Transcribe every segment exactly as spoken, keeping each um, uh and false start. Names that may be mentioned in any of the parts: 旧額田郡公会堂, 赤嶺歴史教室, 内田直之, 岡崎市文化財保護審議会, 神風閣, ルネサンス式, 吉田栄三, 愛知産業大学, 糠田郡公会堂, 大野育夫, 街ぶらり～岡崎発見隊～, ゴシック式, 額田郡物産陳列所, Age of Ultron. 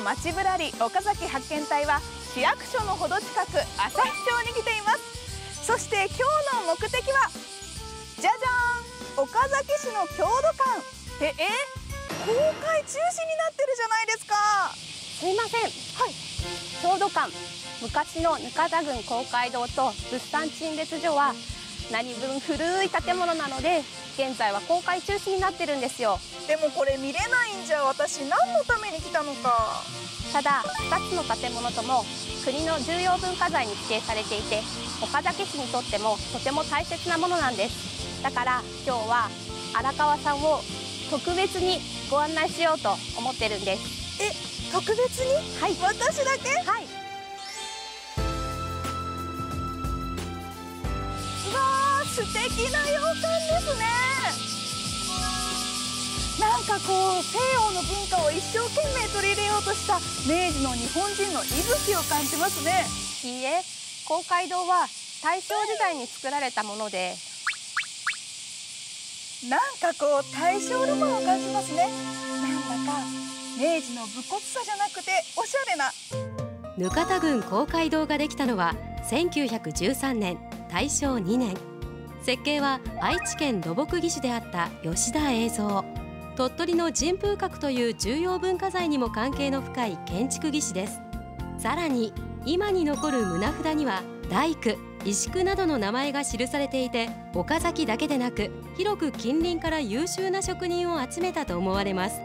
の街ぶらり岡崎発見隊は市役所のほど近く朝日町に来ています。そして今日の目的はじゃじゃーん、岡崎市の郷土館ええ公開中止になってるじゃないですか。すいません、はい、郷土館昔の糠田郡公会堂と物産陳列所は何分古い建物なので現在は公開中止になってるんですよ。でもこれ見れないんじゃ私何のために来たのか。ただふたつの建物とも国の重要文化財に指定されていて岡崎市にとってもとても大切なものなんです。だから今日は荒川さんを特別にご案内しようと思ってるんです。え、特別に？はい、私だけ？はい。素敵な洋館ですね。なんかこう西洋の文化を一生懸命取り入れようとした明治の日本人の息吹を感じますね。いいえ、公会堂は大正時代に作られたもので、なんかこう大正ロマンを感じますね。なんだか明治の武骨さじゃなくておしゃれな。糠田郡公会堂ができたのはせんきゅうひゃくじゅうさんねんたいしょうにねん。設計は愛知県土木技師であった吉田栄三。鳥取の神風閣という重要文化財にも関係の深い建築技師です。さらに今に残る棟札には大工、石工などの名前が記されていて岡崎だけでなく広く近隣から優秀な職人を集めたと思われます。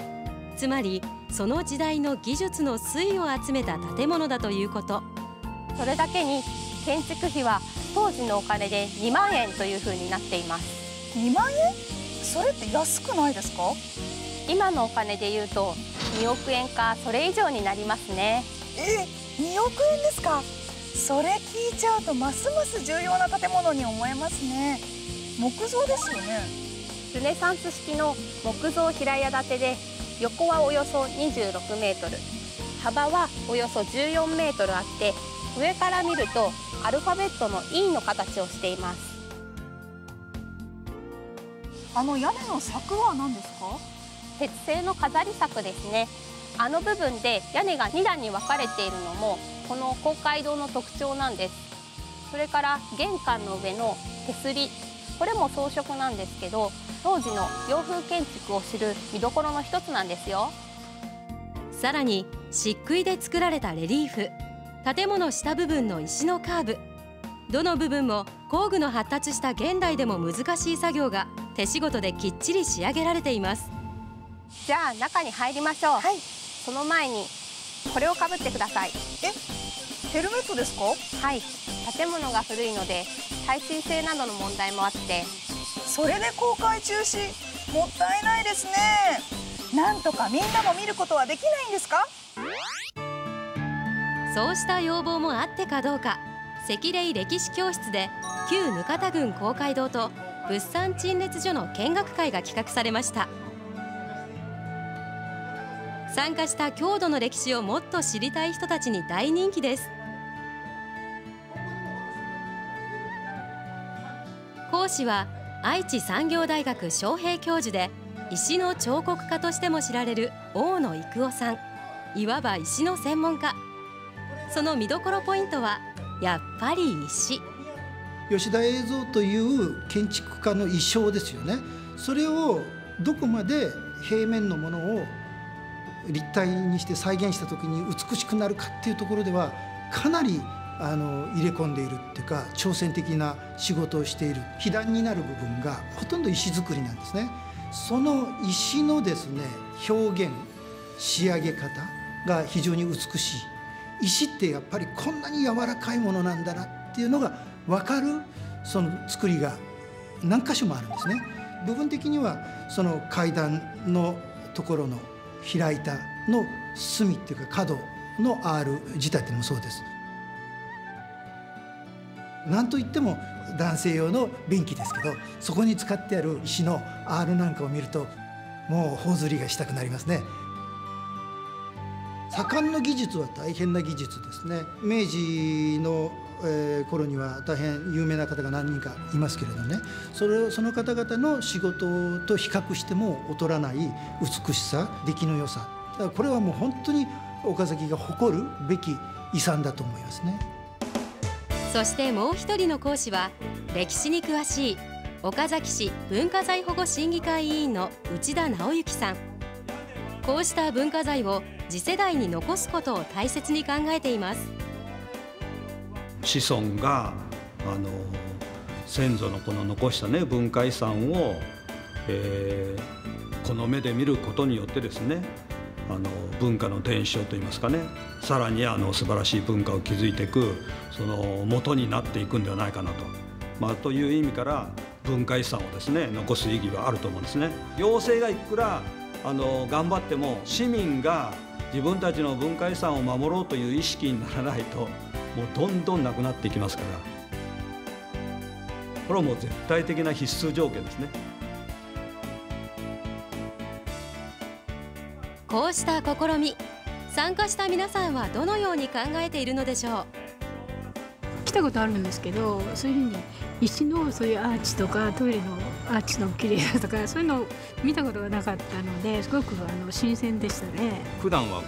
つまりその時代の技術の粋を集めた建物だということ。それだけに建築費は当時のお金でにまんえんという風になっています。にまんえん？それって安くないですか？今のお金でいうとにおくえんかそれ以上になりますね。え、におくえんですか？それ聞いちゃうとますます重要な建物に思えますね。木造ですよね。ルネサンス式の木造平屋建てで横はおよそにじゅうろくメートル、幅はおよそじゅうよんメートルあって上から見るとアルファベットの イー の形をしています。あの屋根の柵は何ですか？鉄製の飾り柵ですね。あの部分で屋根がにだんに分かれているのもこの公会堂の特徴なんです。それから玄関の上の手すり、これも装飾なんですけど当時の洋風建築を知る見どころの一つなんですよ。さらに漆喰で作られたレリーフ、建物下部分の石のカーブ、どの部分も工具の発達した現代でも難しい作業が手仕事できっちり仕上げられています。じゃあ中に入りましょう。はい、その前にこれをかぶってください。え、ヘルメットですか？はい、建物が古いので耐震性などの問題もあってそれで公開中止、もったいないですね。なんとかみんなも見ることはできないんですか？そうした要望もあってかどうか、赤嶺歴史教室で旧糠田郡公会堂と物産陳列所の見学会が企画されました。参加した郷土の歴史をもっと知りたい人たちに大人気です。講師は愛知産業大学招聘教授で石の彫刻家としても知られる大野育夫さん、いわば石の専門家。その見どころポイントはやっぱり石。吉田栄三という建築家の意匠ですよね。それをどこまで平面のものを立体にして再現した時に美しくなるかっていうところではかなりあの入れ込んでいるっていうか挑戦的な仕事をしている。被弾になる部分がほとんど石造りなんですね。その石のですね表現、仕上げ方が非常に美しい。石ってやっぱりこんなに柔らかいものなんだなっていうのが分かるその作りが何箇所もあるんですね。部分的にはその階段のところの開いたの隅っていうか角の アール 仕立てもそうです。なんといっても男性用の便器ですけどそこに使ってある石の アール なんかを見るともう頬ずりがしたくなりますね。左官の技術は大変な技術ですね。明治の、えー、頃には大変有名な方が何人かいますけれどね、それをその方々の仕事と比較しても劣らない美しさ、出来の良さ、だからこれはもう本当に岡崎が誇るべき遺産だと思いますね。そしてもう一人の講師は歴史に詳しい岡崎市文化財保護審議会委員の内田直之さん。こうした文化財を次世代に残すことを大切に考えています。子孫があの先祖のこの残したね文化遺産を、えー、この目で見ることによってですね、あの文化の伝承といいますかね、さらにあの素晴らしい文化を築いていくその元になっていくんではないかなと、まあ、という意味から文化遺産をですね残す意義はあると思うんですね。行政がいくらあの頑張っても市民が自分たちの文化遺産を守ろうという意識にならないと、もうどんどんなくなっていきますから、これはもう絶対的な必須条件ですね。こうした試み、参加した皆さんはどのように考えているのでしょう。来たことあるんですけど、そういうふうに石のそういうアーチとかトイレのアーチの綺麗さとか、そういうのを見たことがなかったので、すごくあの新鮮でしたね。普段は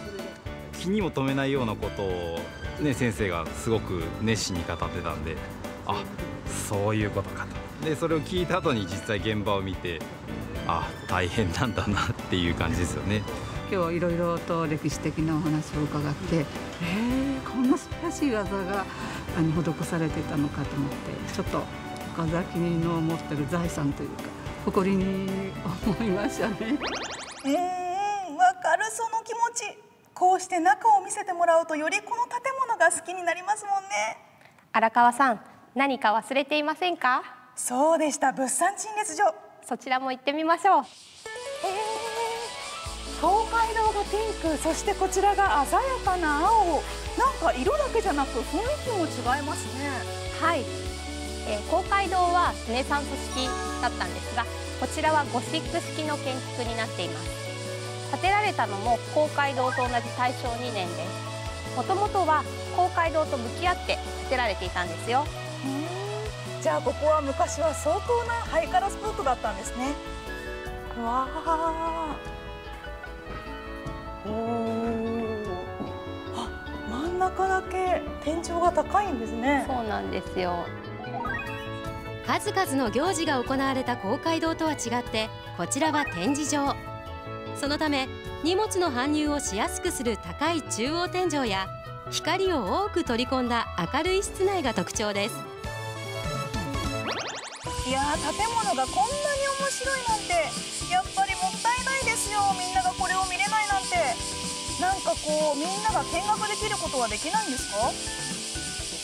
気にも留めないようなことを、ね、先生がすごく熱心に語ってたんで、あ、そういうことかと。でそれを聞いた後に実際現場を見て、あ、大変なんだなっていう感じですよね。今日いろいろと歴史的なお話を伺って、えー、こんな素晴らしい技があの施されてたのかと思って、ちょっと岡崎の持ってる財産というか誇りに思いましたね。うーん、わかる、その気持ち。こうして中を見せてもらうと、よりこの建物が好きになりますもんね。荒川さん、何か忘れていませんか。そうでした、物産陳列所、そちらも行ってみましょう。えー東海道がピンク、そしてこちらが鮮やかな青、なんか色だけじゃなく雰囲気も違いますね。はい、えー、東海道はルネサンス式だったんですが、こちらはゴシック式の建築になっています。建てられたのも東海道と同じ大正にねんです。もともとは東海道と向き合って建てられていたんですよ。うん、じゃあここは昔は相当なハイカラスポットだったんですね。わあ、あ、真ん中だけ天井が高いんですね。そうなんですよ。数々の行事が行われた公会堂とは違って、こちらは展示場。そのため荷物の搬入をしやすくする高い中央天井や、光を多く取り込んだ明るい室内が特徴です。いやー、建物がこんなに面白いなんて、やっぱりもったいないですよ。みんながこれを見れないなんて、なんかこうみんなが見学できることはできないんです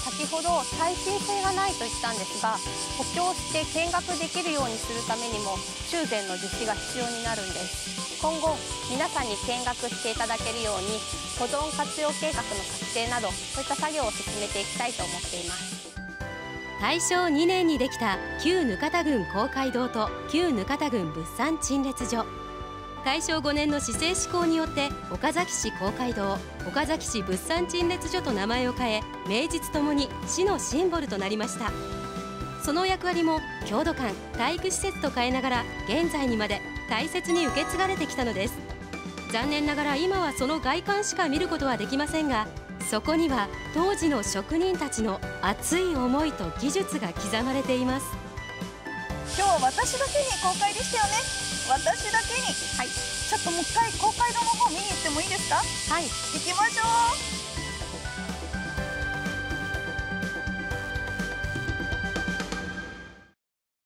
か。先ほど耐震性がないと言ったんですが、補強して見学できるようにするためにも修繕の実施が必要になるんです。今後皆さんに見学していただけるように、保存活用計画の策定など、そういった作業を進めていきたいと思っています。大正にねんにできた旧額田郡公会堂と旧額田郡物産陳列所。大正ごねんの市政施行によって岡崎市公会堂、岡崎市物産陳列所と名前を変え、名実ともに市のシンボルとなりました。その役割も郷土館、体育施設と変えながら、現在にまで大切に受け継がれてきたのです。残念ながら今はその外観しか見ることはできませんが、そこには当時の職人たちの熱い思いと技術が刻まれています。今日私だけに公開でしたよね。私だけに。はい。ちょっともう一回公開の方見に行ってもいいですか。はい。行きましょう。